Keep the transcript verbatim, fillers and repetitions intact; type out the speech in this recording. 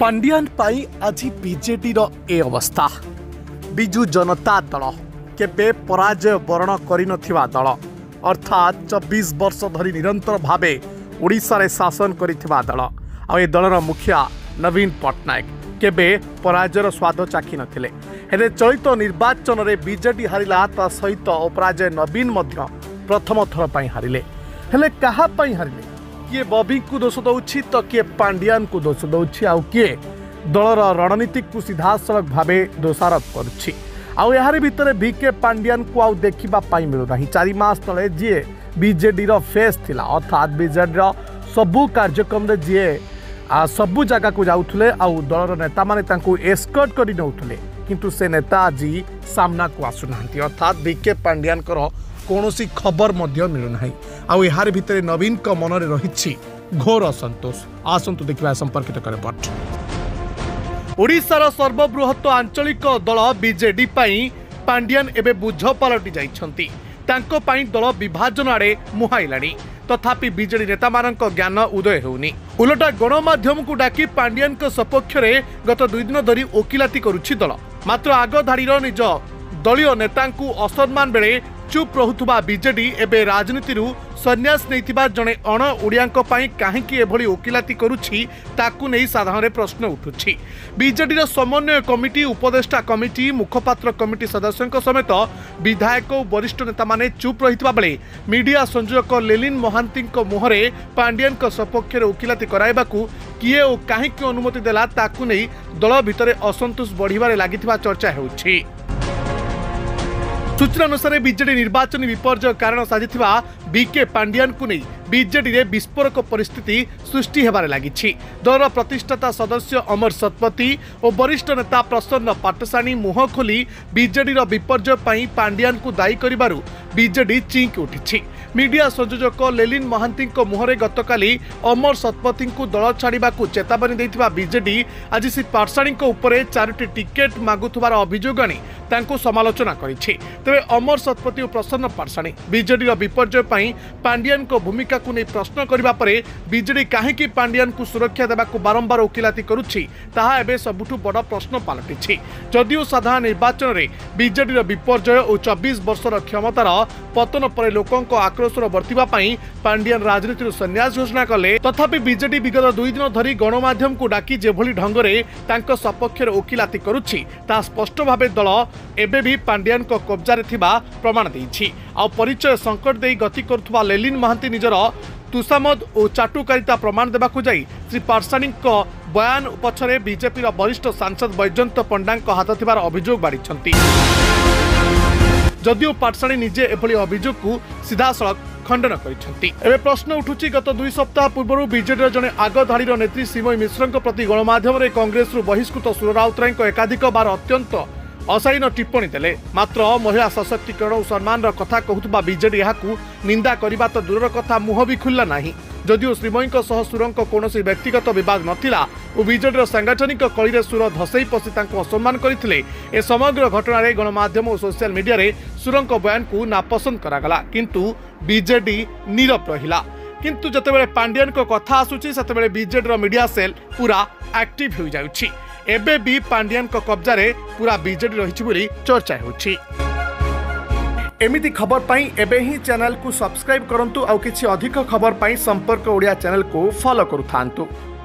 पांडियान पाई आज बीजेडी रो ए अवस्था। बिजु जनता दल केबे पराजय वरण करिनथिबा दल अर्थात चौबीस वर्ष धरी निरंतर भावे ओडिशा रे शासन करिथिबा दल आ ए दलर मुखिया नवीन पटनायक केबे पराजयर स्वाद चाखी नथिले। हेले चलित निर्वाचन रे बीजेडी हारिला ता सहित अपराजय नवीन मध्य प्रथम थर पाई हारिले। हेले कहा पाई हारिले? किए बॉबी को दोष दौर तो किए पांडियान को दोष दौर आउ किए दलर रणनीति को सीधासलख भाव दोषारोप करुच्ची। आउ यार भितर वीके पांडियान को आउ देखा मिलूना। चार मास ते जीए बीजेडी रो फेस थिला अर्थात बीजेडी रो सबु कार्यक्रम जी सबु जगह को जाउथले आउ दलर नेता माने तांको एस्कर्ट करि नउथले किंतु से नेता आज सामना को आसुनांती अर्थात वीके पांडियान को कौनसी खबर मध्य मिलुना। आउ यार भितर नवीन का मनरे रही घोर असंतोष। आसंतु देखा संपर्कित रिपोर्ट। ओडिशार सर्वबृहत आंचलिक दल बीजेडी पांडियान एबे बुझ पलटि जाइछंती। तांको पाई दल विभाजन आड़े मुहाइलाणी तथापि बीजेडी नेता मानक ज्ञान उदय होउनी। उलटा गणमाध्यम को डाकी पांडियान सपक्ष में गत दुई दिन धरी ओकिलाती करुछि दल। मात्र आग धाड़ीर निज दलीय नेता असम्मान बेले चुप रहुथुबा बीजेडी एबे राजनीति संन्यास नैतिबा जणे अण ओडियांको पाई काहेकि एभली ओकिलाती करुछि ताकु नै साधारण प्रश्न उठुछि। बीजेडीर समन्वय कमिटी उपदेष्टा कमिटी मुखपात्र कमिटी सदस्यों समेत विधायक और वरिष्ठ नेता माने चुप रहितबा बेले मीडिया संयोजक लेलिन महांतींको मुहरे पांडियान सपक्ष में ओकिलाती कराइबाकु किए और काहेकि अनुमति देला ताकु नै दल भितर असंतोष बढ़िबारे लागिथिबा चर्चा हेउछि। सूचना अनुसार बीजेडी निर्वाचन विपर्जय कारण साजिथिबा बीके पांडियान को नहीं बीजेडी रे विस्फोरक परिस्थिति सृष्टि हेबारे लागिछि। दलर प्रतिष्ठाता सदस्य अमर सतपथी और वरिष्ठ नेता प्रसन्न पाटसाणी मुह खोली बीजेडी रो विपर्जय पई पांडियान को दायी करिबारु बीजेडी चींक उठिछि। मीडिया संयोजक लेलिन महांती को मुहरे गतकाली अमर सतपथी को दल छाड़िबाकु चेतावनी देथिबा बीजेडी आज से पाटसाणी को उपरे चारोटी टिकेट मागुथुबार अभियोग आनी तांको समालोचना करिछि। तबे अमर सतपथी और प्रसन्न पाटसाणी बीजेडी रो विपर्जय पई पांडियान को भूमिका को नहीं प्रश्न करने पर बीजेडी काहेकि पांडियान को सुरक्षा देवाकु बारंबार ओकिलाती करुछि ताहा एबे सबुठु बड़ प्रश्न पालटिछि। जदियो साधारण निर्वाचन रे बीजेडी रो विपर्जय और चौबीस वर्षर क्षमतार पतन पर लोकंक आक्रोश बर्तिबा पई पांडियान राजनीति संन्यास घोषणा कले तथापि बीजेडी विगत दुई दिन धरी गणमाध्यम को डाकी जेभली ढंग रे तांको सपक्ष रे ओकिलाती करुछि ता स्पष्ट भावे दल एबे भी पांडियान को कब्जा रे थिबा प्रमाण देछि। आ परिचय संकट देई गति करथुवा लेलिन महांती निजर तुषामद और चाटुकारिता प्रमाण देवाकु जाई श्री पाटसाणी बयान पछरे बीजेपी वरिष्ठ सांसद बैजयंत पंडा हाथ थिबार अभियोग बाढ़ी। जदियो पाटसाणी निजे एभली अभियोग को सीधासलख खंडन करिसेंती। एबे प्रश्न उठुछि गत दुई सप्ताह पूर्व बीजेडी जने आग धाड़ीर नेत्री सिमोई मिश्रक प्रति गणमाध्यम रे कांग्रेस रु बहिष्कृत सुर राउतराय एकाधिक बार अत्यंत अशायन टिप्पणी देले मात्र महिला सशक्तिकरण और सम्मान कथा कहूथबा बीजेडी याकू निंदा करिबा तो दूरर कथा मुह भी खुल्ला नाही। जदियो श्रीमयी सह सुर कौनसी व्यक्तिगत विवाद नथिला ओ बीजेडीर सांगठनिक कळीरे सुर धसई पसी तांको असम्मान करथिले। ए समग्र घटना रे गणमाध्यम और सोशल मीडिया रे सुरंक बयान को नापसंद करागला किंतु बीजेडी नीरव रहिला। किंतु जतेबेले पांडियान को कथा आसुची सेतेबेले बीजेडीर मीडिया सेल पूरा एक्टिव हो जाउची। एबे भी पांडियान को कब्जा रे पूरा बीजेडी रही बोली चर्चा होची। एमिति खबर पाई एबे ही चैनल को सब्सक्राइब करंतु और किसी अधिक खबर पाई संपर्क ओडिया चैनल को फॉलो करूँ।